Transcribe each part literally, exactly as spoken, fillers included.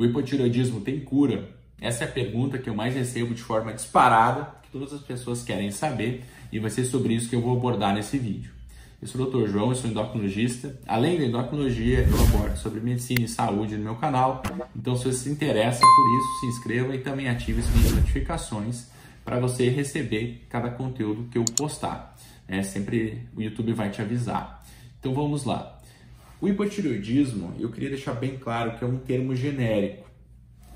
O hipotireoidismo tem cura? Essa é a pergunta que eu mais recebo de forma disparada, que todas as pessoas querem saber, e vai ser sobre isso que eu vou abordar nesse vídeo. Eu sou o doutor João, eu sou endocrinologista. Além da endocrinologia, eu abordo sobre medicina e saúde no meu canal. Então, se você se interessa por isso, se inscreva e também ative as minhas notificações para você receber cada conteúdo que eu postar. É, sempre o YouTube vai te avisar. Então, vamos lá. O hipotireoidismo, eu queria deixar bem claro que é um termo genérico.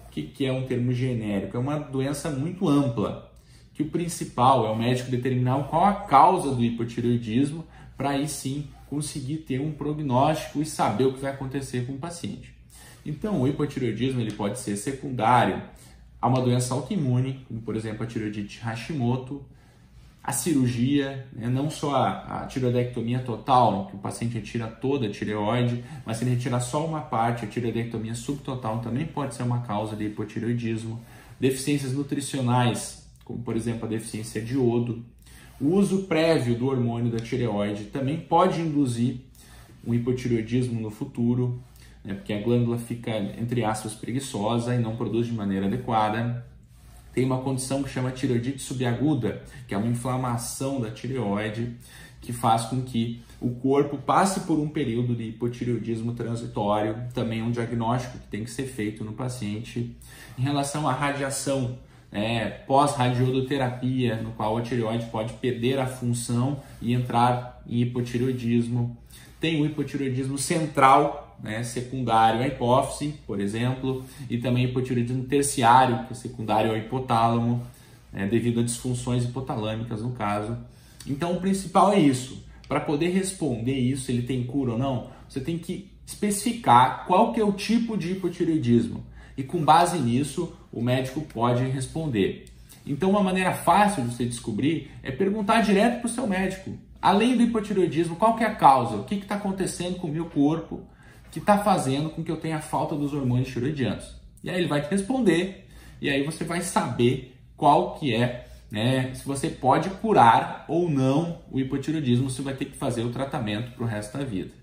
O que, que é um termo genérico? É uma doença muito ampla, que o principal é o médico determinar qual a causa do hipotireoidismo, para aí sim conseguir ter um prognóstico e saber o que vai acontecer com o paciente. Então, o hipotireoidismo ele pode ser secundário a uma doença autoimune, como por exemplo a tireoidite Hashimoto, a cirurgia, né? Não só a, a tireoidectomia total, que o paciente retira toda a tireoide, mas se ele retirar só uma parte, a tireoidectomia subtotal também pode ser uma causa de hipotireoidismo. Deficiências nutricionais, como por exemplo a deficiência de iodo. O uso prévio do hormônio da tireoide também pode induzir um hipotireoidismo no futuro, né? Porque a glândula fica, entre aspas, preguiçosa e não produz de maneira adequada. Tem uma condição que chama tireoidite subaguda, que é uma inflamação da tireoide, que faz com que o corpo passe por um período de hipotireoidismo transitório, também é um diagnóstico que tem que ser feito no paciente. Em relação à radiação, É, pós-radiodoterapia, no qual a tireoide pode perder a função e entrar em hipotireoidismo. Tem o hipotireoidismo central, né, secundário à hipófise, por exemplo, e também hipotireoidismo terciário, que é secundário ao hipotálamo, né, devido a disfunções hipotalâmicas, no caso. Então, o principal é isso. Para poder responder isso, ele tem cura ou não, você tem que especificar qual que é o tipo de hipotireoidismo. E com base nisso, o médico pode responder. Então, uma maneira fácil de você descobrir é perguntar direto para o seu médico. Além do hipotireoidismo, qual que é a causa? O que está acontecendo com o meu corpo que está fazendo com que eu tenha falta dos hormônios tireoidianos? E aí ele vai te responder e aí você vai saber qual que é, né, se você pode curar ou não o hipotireoidismo, se vai ter que fazer o tratamento para o resto da vida.